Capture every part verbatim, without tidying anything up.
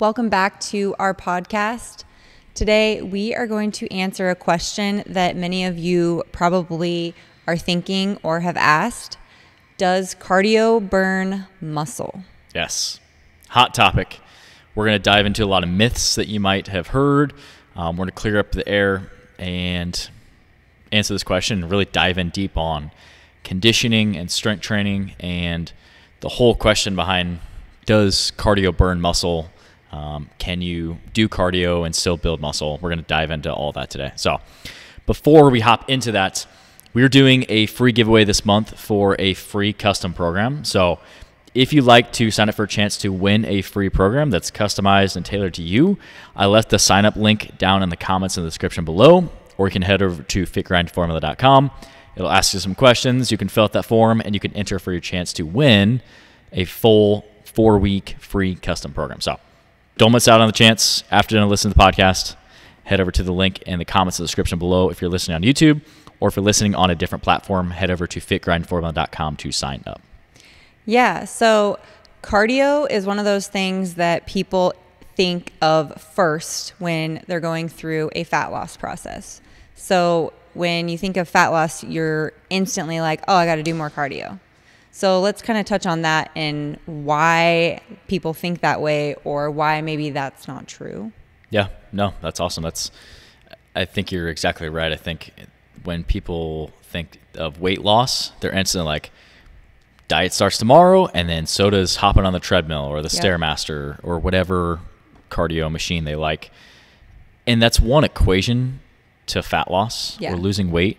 Welcome back to our podcast. Today, we are going to answer a question that many of you probably are thinking or have asked. Does cardio burn muscle? Yes. Hot topic. We're going to dive into a lot of myths that you might have heard. Um, we're going to clear up the air and answer this question and really dive in deep on conditioning and strength training and the whole question behind, does cardio burn muscle? Um, can you do cardio and still build muscle? We're going to dive into all that today. So before we hop into that, we're doing a free giveaway this month for a free custom program. So if you'd like to sign up for a chance to win a free program that's customized and tailored to you, I left the sign up link down in the comments in the description below, or you can head over to fit grind formula dot com. It'll ask you some questions. You can fill out that form and you can enter for your chance to win a full four week free custom program. So don't miss out on the chance. After you're listening to the podcast, head over to the link in the comments in the description below if you're listening on YouTube, or if you're listening on a different platform, head over to fit grind formula dot com to sign up. Yeah, so cardio is one of those things that people think of first when they're going through a fat loss process. So when you think of fat loss, you're instantly like, oh, I got to do more cardio. So let's kind of touch on that and why people think that way, or why maybe that's not true. Yeah, no, that's awesome. That's, I think you're exactly right. I think when people think of weight loss, they're instantly like, diet starts tomorrow, and then so does hopping on the treadmill or the yeah. Stairmaster or whatever cardio machine they like. And that's one equation to fat loss yeah. or losing weight,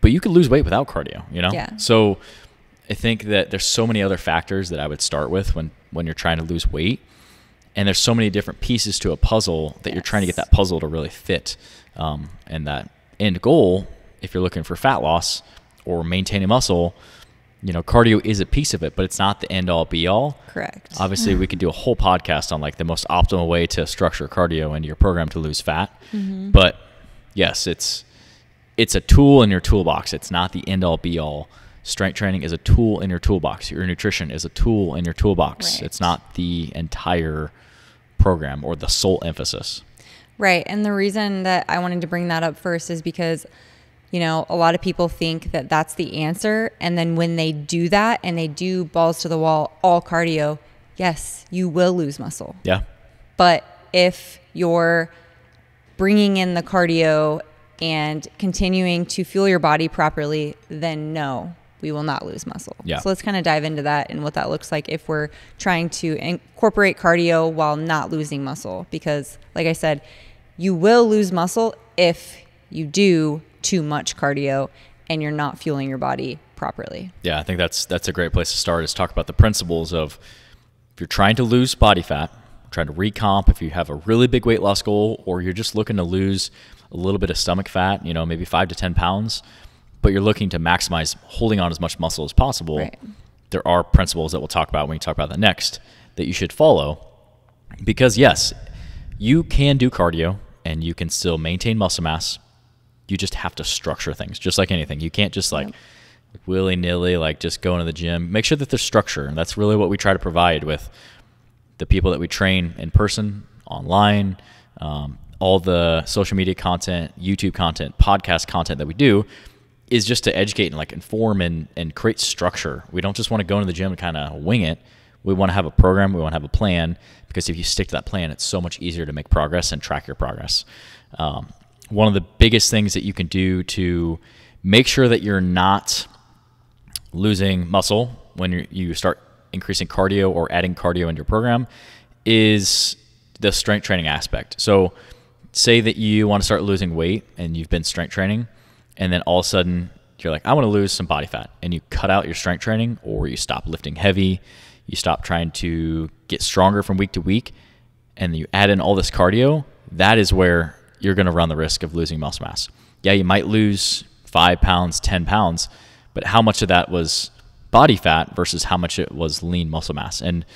but you could lose weight without cardio, you know? Yeah. So I think that there's so many other factors that I would start with when, when you're trying to lose weight. And there's so many different pieces to a puzzle that yes. you're trying to get that puzzle to really fit. Um, and that end goal, if you're looking for fat loss or maintaining muscle, you know, cardio is a piece of it, but it's not the end all be all. Correct. Obviously, we can do a whole podcast on like the most optimal way to structure cardio into your program to lose fat. Mm-hmm. But yes, it's, it's a tool in your toolbox. It's not the end all be all. Strength training is a tool in your toolbox. Your nutrition is a tool in your toolbox. Right. It's not the entire program or the sole emphasis. Right. And the reason that I wanted to bring that up first is because, you know, a lot of people think that that's the answer. And then when they do that and they do balls to the wall, all cardio, yes, you will lose muscle. Yeah. But if you're bringing in the cardio and continuing to fuel your body properly, then no, we will not lose muscle. Yeah. So let's kind of dive into that and what that looks like if we're trying to incorporate cardio while not losing muscle. Because like I said, you will lose muscle if you do too much cardio and you're not fueling your body properly. Yeah, I think that's that's a great place to start, is talk about the principles of, if you're trying to lose body fat, trying to recomp, if you have a really big weight loss goal, or you're just looking to lose a little bit of stomach fat, you know, maybe five to ten pounds, but you're looking to maximize holding on as much muscle as possible. Right. There are principles that we'll talk about when we talk about that next that you should follow, because yes, you can do cardio and you can still maintain muscle mass. You just have to structure things, just like anything. You can't just like yeah. willy nilly, like just go into the gym. Make sure that there's structure. And that's really what we try to provide with the people that we train in person, online, um, all the social media content, YouTube content, podcast content that we do, is just to educate and like inform and, and create structure. We don't just want to go into the gym and kind of wing it. We want to have a program. We want to have a plan, because if you stick to that plan, it's so much easier to make progress and track your progress. Um, one of the biggest things that you can do to make sure that you're not losing muscle when you you start increasing cardio or adding cardio into your program is the strength training aspect. So say that you want to start losing weight and you've been strength training, and then all of a sudden you're like, I want to lose some body fat, and you cut out your strength training, or you stop lifting heavy, you stop trying to get stronger from week to week, and you add in all this cardio, that is where you're going to run the risk of losing muscle mass. Yeah, you might lose five pounds, ten pounds, but how much of that was body fat versus how much it was lean muscle mass? And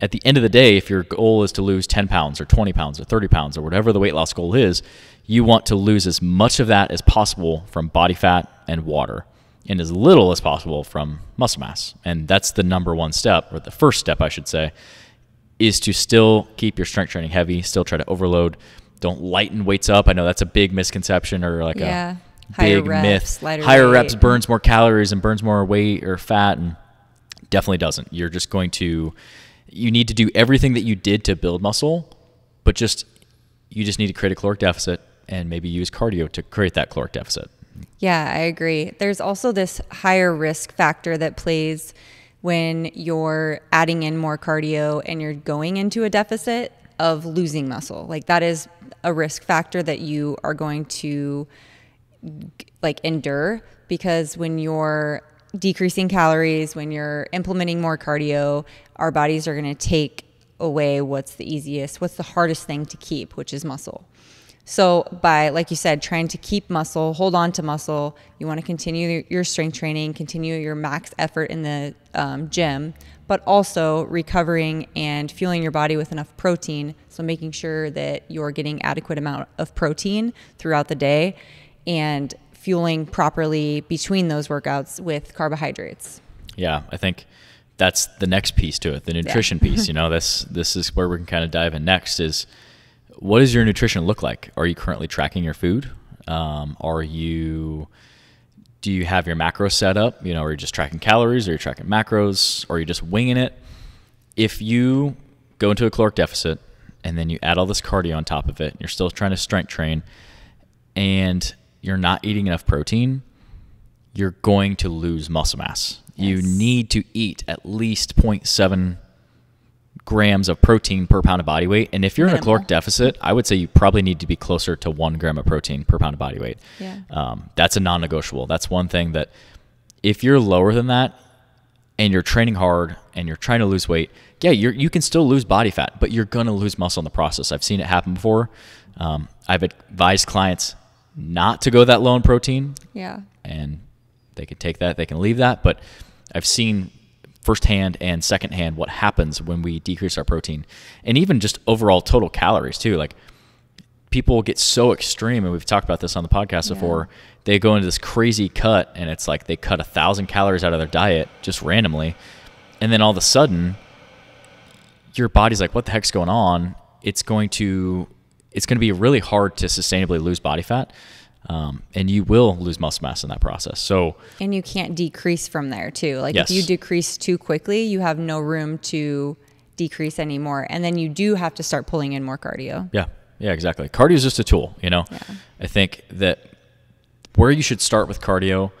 at the end of the day, if your goal is to lose ten pounds or twenty pounds or thirty pounds or whatever the weight loss goal is, you want to lose as much of that as possible from body fat and water, and as little as possible from muscle mass. And that's the number one step, or the first step, I should say, is to still keep your strength training heavy, still try to overload. Don't lighten weights up. I know that's a big misconception, or like yeah. a big myth. Higher reps burns more calories and burns more weight or fat, and definitely doesn't. You're just going to, you need to do everything that you did to build muscle, but just, you just need to create a caloric deficit and maybe use cardio to create that caloric deficit. Yeah, I agree. There's also this higher risk factor that plays when you're adding in more cardio and you're going into a deficit of losing muscle. Like that is a risk factor that you are going to like endure, because when you're decreasing calories, when you're implementing more cardio, our bodies are going to take away what's the easiest, what's the hardest thing to keep, which is muscle. So by, like you said, trying to keep muscle, hold on to muscle, you want to continue your strength training, continue your max effort in the um, gym, but also recovering and fueling your body with enough protein. So making sure that you're getting adequate amount of protein throughout the day and fueling properly between those workouts with carbohydrates. Yeah, I think that's the next piece to it, the nutrition yeah. piece. You know, this, this is where we can kind of dive in next is, what does your nutrition look like? Are you currently tracking your food? Um, are you, do you have your macros set up? You know, are you just tracking calories? Are you tracking macros? Or are you just winging it? If you go into a caloric deficit and then you add all this cardio on top of it, and you're still trying to strength train and you're not eating enough protein, you're going to lose muscle mass. Yes. You need to eat at least zero point seven grams of protein per pound of body weight. And if you're Minimal. in a caloric deficit, I would say you probably need to be closer to one gram of protein per pound of body weight. Yeah. Um, that's a non-negotiable. That's one thing that if you're lower than that and you're training hard and you're trying to lose weight, yeah, you're, you can still lose body fat, but you're going to lose muscle in the process. I've seen it happen before. Um, I've advised clients not to go that low in protein. Yeah. And they can take that, they can leave that. But I've seen firsthand and secondhand what happens when we decrease our protein, and even just overall total calories too. Like people get so extreme, and we've talked about this on the podcast yeah. before, they go into this crazy cut and it's like they cut a thousand calories out of their diet just randomly. And then all of a sudden your body's like, what the heck's going on? It's going to, it's going to be really hard to sustainably lose body fat. Um, and you will lose muscle mass in that process. So, and you can't decrease from there too. Like yes. if you decrease too quickly, you have no room to decrease anymore. And then you do have to start pulling in more cardio. Yeah. Yeah, exactly. Cardio is just a tool, you know, yeah. I think that where you should start with cardio,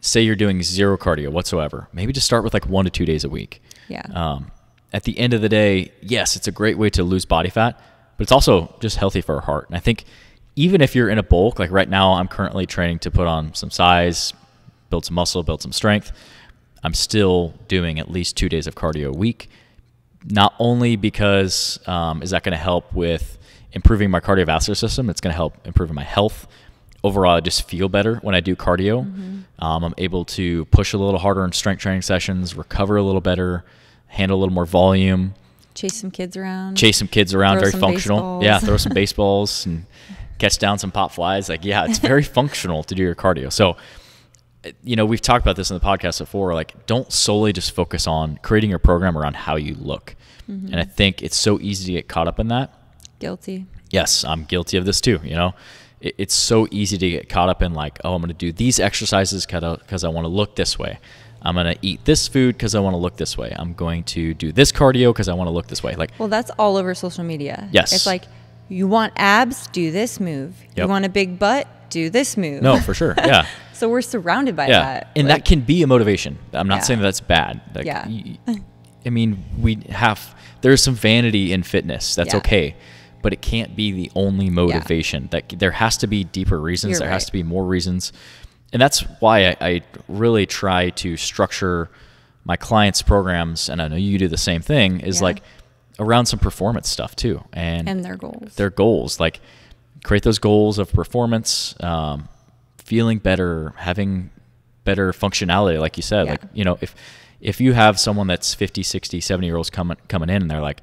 say you're doing zero cardio whatsoever, maybe just start with like one to two days a week. Yeah. Um, at the end of the day, yes, it's a great way to lose body fat, but it's also just healthy for our heart. And I think even if you're in a bulk, like right now, I'm currently training to put on some size, build some muscle, build some strength. I'm still doing at least two days of cardio a week. Not only because um, is that going to help with improving my cardiovascular system, it's going to help improve my health. Overall, I just feel better when I do cardio. Mm-hmm. um, I'm able to push a little harder in strength training sessions, recover a little better, handle a little more volume. Chase some kids around. Chase some kids around, very functional. Baseballs. Yeah, throw some baseballs and catch down some pop flies. Like, yeah, it's very functional to do your cardio. So, you know, we've talked about this in the podcast before, like don't solely just focus on creating your program around how you look. Mm-hmm. And I think it's so easy to get caught up in that. Guilty. Yes. I'm guilty of this too. You know, it, it's so easy to get caught up in like, oh, I'm going to do these exercises because I want to look this way. I'm going to eat this food because I want to look this way. I'm going to do this cardio because I want to look this way. Like, well, that's all over social media. Yes. It's like, you want abs? Do this move. Yep. You want a big butt? Do this move. No, for sure. Yeah. So we're surrounded by yeah. that. And like, that can be a motivation. I'm not yeah. saying that that's bad. Like, yeah. I mean, we have, there's some vanity in fitness. That's yeah. okay. But it can't be the only motivation. Yeah. That there has to be deeper reasons. You're there right. has to be more reasons. And that's why I, I really try to structure my clients' programs. And I know you do the same thing is yeah. like, around some performance stuff too. And, and their goals, their goals, like create those goals of performance, um, feeling better, having better functionality. Like you said, yeah. like, you know, if, if you have someone that's fifty, sixty, seventy year olds coming, coming in and they're like,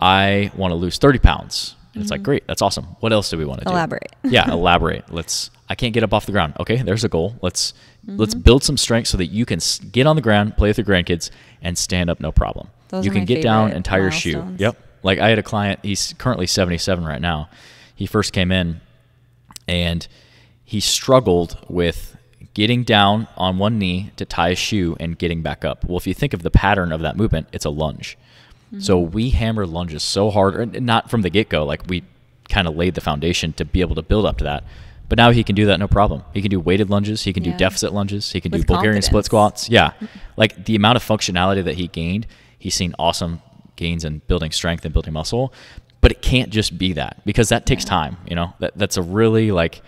I want to lose thirty pounds. And mm-hmm. it's like, great. That's awesome. What else do we want to do? Elaborate. Yeah. Elaborate. Let's, I can't get up off the ground. Okay. There's a goal. Let's, mm-hmm. let's build some strength so that you can get on the ground, play with your grandkids and stand up. No problem. Those you can get down and tie your shoe. Yep. Like I had a client, he's currently seventy-seven right now. He first came in and he struggled with getting down on one knee to tie a shoe and getting back up. Well, if you think of the pattern of that movement, it's a lunge. Mm-hmm. So we hammer lunges so hard, and not from the get-go, like we kind of laid the foundation to be able to build up to that. But now he can do that no problem. He can do weighted lunges. He can yeah. do deficit lunges. He can with do Bulgarian confidence. Split squats. Yeah. Like the amount of functionality that he gained, he's seen awesome gains in building strength and building muscle. But it can't just be that, because that takes yeah. time. You know, that that's a really like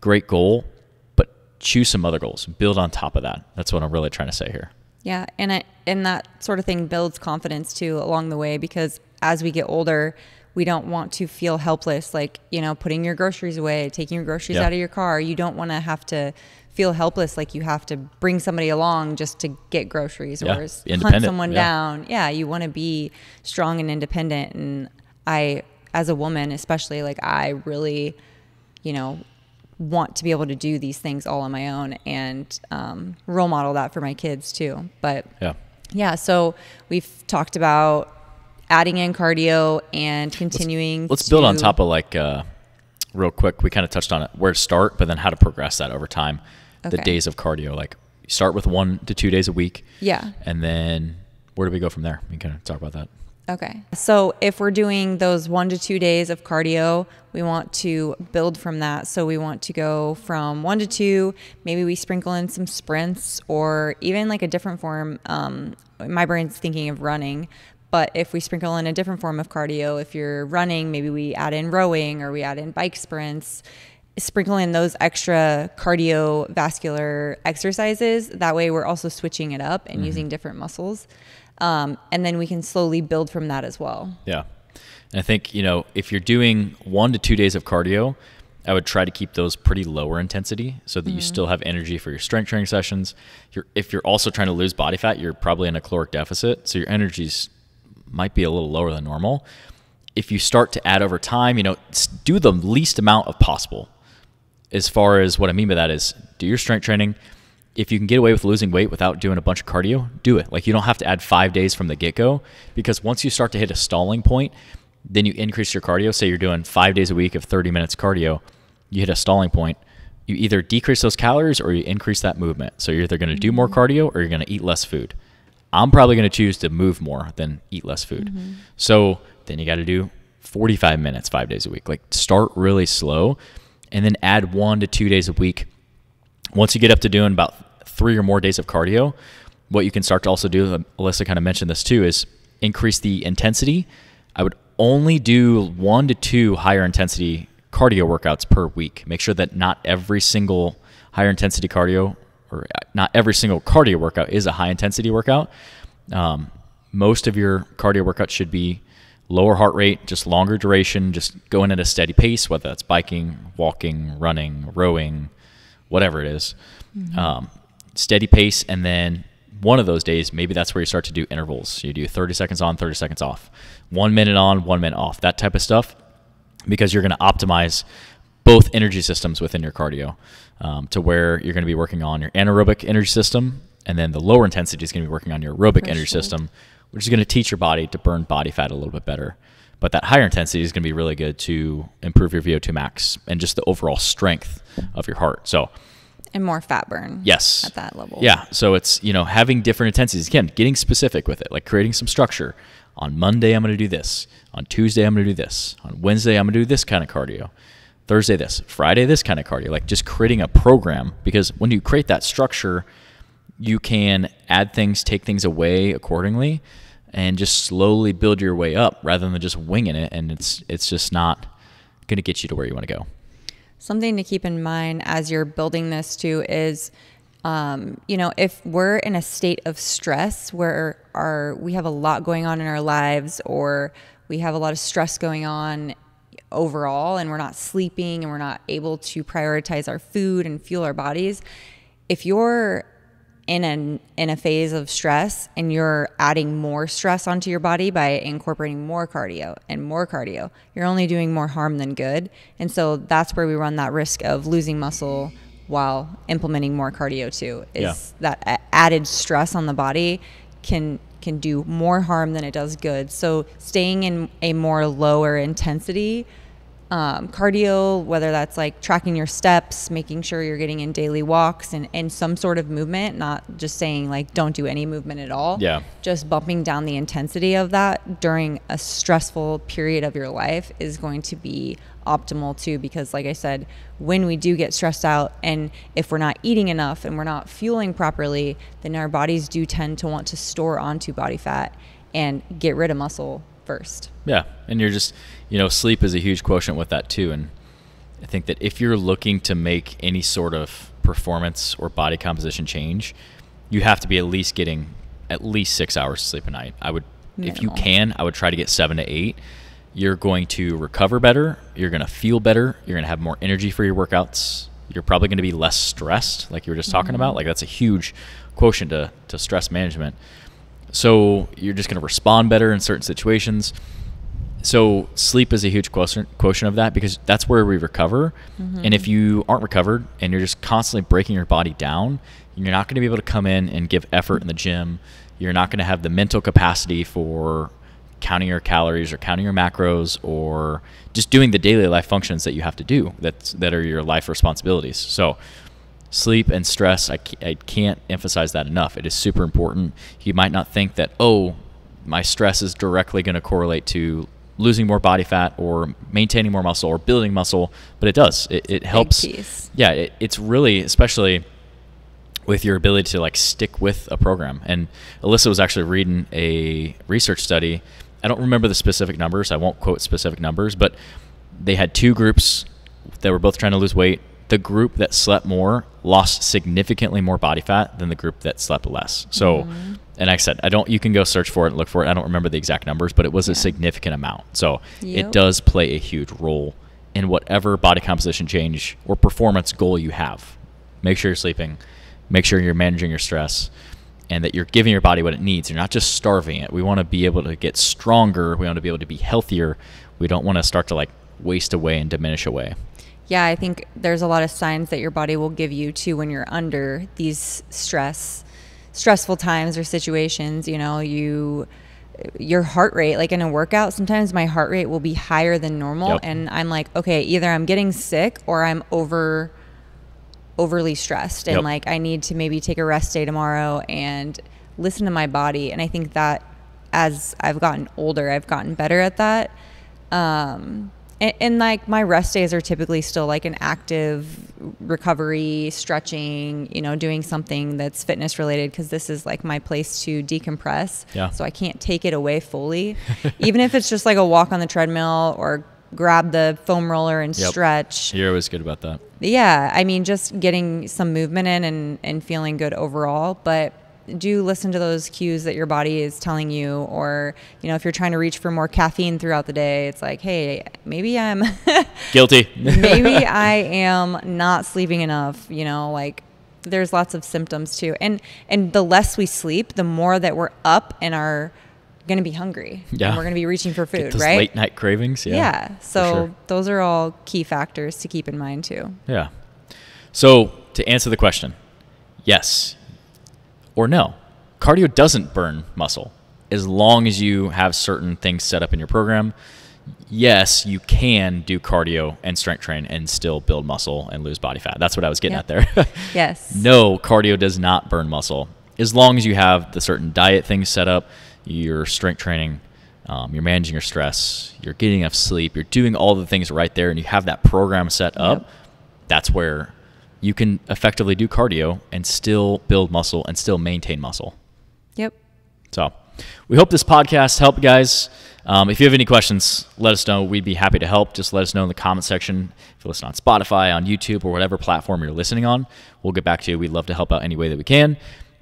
great goal, but choose some other goals. Build on top of that. That's what I'm really trying to say here. Yeah. And, I, and that sort of thing builds confidence too along the way, because as we get older, we don't want to feel helpless, like, you know, putting your groceries away, taking your groceries yeah. out of your car. You don't want to have to feel helpless, like you have to bring somebody along just to get groceries yeah. or hunt someone yeah. down. Yeah, you want to be strong and independent. And I, as a woman especially, like I really, you know, want to be able to do these things all on my own and um, role model that for my kids too. But yeah, yeah so we've talked about adding in cardio and continuing. Let's, let's build on top of like, uh, real quick, we kind of touched on it, where to start, but then how to progress that over time. Okay. The days of cardio, like start with one to two days a week. Yeah. And then where do we go from there? We can kind of talk about that. Okay. So if we're doing those one to two days of cardio, we want to build from that. So we want to go from one to two, maybe we sprinkle in some sprints or even like a different form. Um, my brain's thinking of running. But if we sprinkle in a different form of cardio, if you're running, maybe we add in rowing or we add in bike sprints, sprinkle in those extra cardiovascular exercises. That way we're also switching it up and mm-hmm. using different muscles. Um, and then we can slowly build from that as well. Yeah. And I think, you know, if you're doing one to two days of cardio, I would try to keep those pretty lower intensity so that mm-hmm. you still have energy for your strength training sessions. You're, if you're also trying to lose body fat, you're probably in a caloric deficit. So your energy's might be a little lower than normal. If you start to add over time, you know, do the least amount of possible. As far as what I mean by that is do your strength training. If you can get away with losing weight without doing a bunch of cardio, do it. Like you don't have to add five days from the get-go, because once you start to hit a stalling point, then you increase your cardio. Say you're doing five days a week of thirty minutes cardio, you hit a stalling point. You either decrease those calories or you increase that movement. So you're either going to do more cardio or you're going to eat less food. I'm probably going to choose to move more than eat less food. Mm-hmm. So then you got to do forty-five minutes, five days a week. Like start really slow and then add one to two days a week. Once you get up to doing about three or more days of cardio, what you can start to also do, Alyssa kind of mentioned this too, is increase the intensity. I would only do one to two higher intensity cardio workouts per week. Make sure that not every single higher intensity cardio or not every single cardio workout is a high intensity workout. Um, most of your cardio workouts should be lower heart rate, just longer duration, just going at a steady pace, whether that's biking, walking, running, rowing, whatever it is. Mm-hmm. Um, steady pace. And then one of those days, maybe that's where you start to do intervals. You do thirty seconds on, thirty seconds off, one minute on, one minute off, that type of stuff, because you're going to optimize both energy systems within your cardio, um, to where you're going to be working on your anaerobic energy system, and then the lower intensity is going to be working on your aerobic Fresh energy shield. system, which is going to teach your body to burn body fat a little bit better. But that higher intensity is going to be really good to improve your V O two max and just the overall strength of your heart. So, and more fat burn. Yes. At that level. Yeah. So it's, you know, having different intensities. Again, getting specific with it, like creating some structure. On Monday, I'm going to do this. On Tuesday, I'm going to do this. On Wednesday, I'm going to do this kind of cardio. Thursday this, Friday this kind of cardio, like just creating a program, because when you create that structure, you can add things, take things away accordingly, and just slowly build your way up rather than just winging it. And it's, it's just not going to get you to where you want to go. Something to keep in mind as you're building this too is, um, you know, if we're in a state of stress where our, we have a lot going on in our lives, or we have a lot of stress going on overall, and we're not sleeping and we're not able to prioritize our food and fuel our bodies. If you're in an in a phase of stress and you're adding more stress onto your body by incorporating more cardio and more cardio, you're only doing more harm than good. And so that's where we run that risk of losing muscle while implementing more cardio too, is yeah. that added stress on the body can can do more harm than it does good. So staying in a more lower intensity um, cardio, whether that's like tracking your steps, making sure you're getting in daily walks and, and some sort of movement, not just saying like, don't do any movement at all. Yeah. Just bumping down the intensity of that during a stressful period of your life is going to be optimal too, because like I said, when we do get stressed out and if we're not eating enough and we're not fueling properly, then our bodies do tend to want to store onto body fat and get rid of muscle first. Yeah. And you're just, you know, sleep is a huge quotient with that too. And I think that if you're looking to make any sort of performance or body composition change, you have to be at least getting at least six hours of sleep a night. I would, Minimal. If you can, I would try to get seven to eight. You're going to recover better. You're going to feel better. You're going to have more energy for your workouts. You're probably going to be less stressed, like you were just mm-hmm. talking about. Like that's a huge quotient to, to stress management. So you're just going to respond better in certain situations. So sleep is a huge quotient, quotient of that, because that's where we recover. Mm-hmm. And if you aren't recovered and you're just constantly breaking your body down, you're not going to be able to come in and give effort in the gym. You're not going to have the mental capacity for counting your calories or counting your macros or just doing the daily life functions that you have to do that's, that are your life responsibilities. So sleep and stress, I, I can't emphasize that enough. It is super important. You might not think that, oh, my stress is directly going to correlate to losing more body fat or maintaining more muscle or building muscle, but it does. It, it helps. Yeah, it, it's really, especially with your ability to like stick with a program. And Alyssa was actually reading a research study. I don't remember the specific numbers. I won't quote specific numbers, but they had two groups that were both trying to lose weight. The group that slept more lost significantly more body fat than the group that slept less. So, mm-hmm. and I said, I don't, you can go search for it and look for it. I don't remember the exact numbers, but it was yeah. a significant amount. So yep. it does play a huge role in whatever body composition change or performance goal you have. Make sure you're sleeping, make sure you're managing your stress, and that you're giving your body what it needs. You're not just starving it. We want to be able to get stronger. We want to be able to be healthier. We don't want to start to like waste away and diminish away. Yeah, I think there's a lot of signs that your body will give you too when you're under these stress, stressful times or situations. You know, you, your heart rate, like in a workout, sometimes my heart rate will be higher than normal. Yep. And I'm like, okay, either I'm getting sick or I'm over overly stressed and yep. like I need to maybe take a rest day tomorrow and listen to my body. And I think that as I've gotten older, I've gotten better at that. Um, and, and like my rest days are typically still like an active recovery, stretching, you know, doing something that's fitness related, because this is like my place to decompress. Yeah. So I can't take it away fully, even if it's just like a walk on the treadmill or grab the foam roller and yep. stretch. You're always good about that. Yeah. I mean, just getting some movement in and, and feeling good overall, but do listen to those cues that your body is telling you. Or, you know, if you're trying to reach for more caffeine throughout the day, it's like, hey, maybe I'm guilty. Maybe I am not sleeping enough. You know, like there's lots of symptoms too. And, and the less we sleep, the more that we're up and our going to be hungry. Yeah. And we're going to be reaching for food, Get those right? late night cravings. Yeah. Yeah. So sure. those are all key factors to keep in mind too. Yeah. So to answer the question, yes or no, cardio doesn't burn muscle as long as you have certain things set up in your program. Yes, you can do cardio and strength train and still build muscle and lose body fat. That's what I was getting yep. at there. Yes. No, cardio does not burn muscle as long as you have the certain diet things set up. You're strength training, um, you're managing your stress, you're getting enough sleep, you're doing all the things right there, and you have that program set up. Yep. That's where you can effectively do cardio and still build muscle and still maintain muscle. Yep. So we hope this podcast helped, guys. Um, if you have any questions, let us know. We'd be happy to help. Just let us know in the comment section. If you listen on Spotify, on YouTube, or whatever platform you're listening on, we'll get back to you. We'd love to help out any way that we can.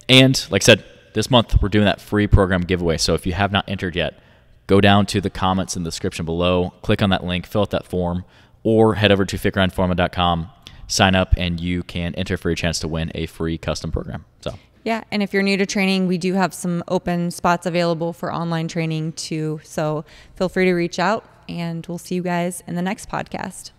And like I said, this month, we're doing that free program giveaway. So if you have not entered yet, go down to the comments in the description below, click on that link, fill out that form, or head over to fit grind formula dot com, sign up, and you can enter for your chance to win a free custom program. So yeah, and if you're new to training, we do have some open spots available for online training too. So feel free to reach out, and we'll see you guys in the next podcast.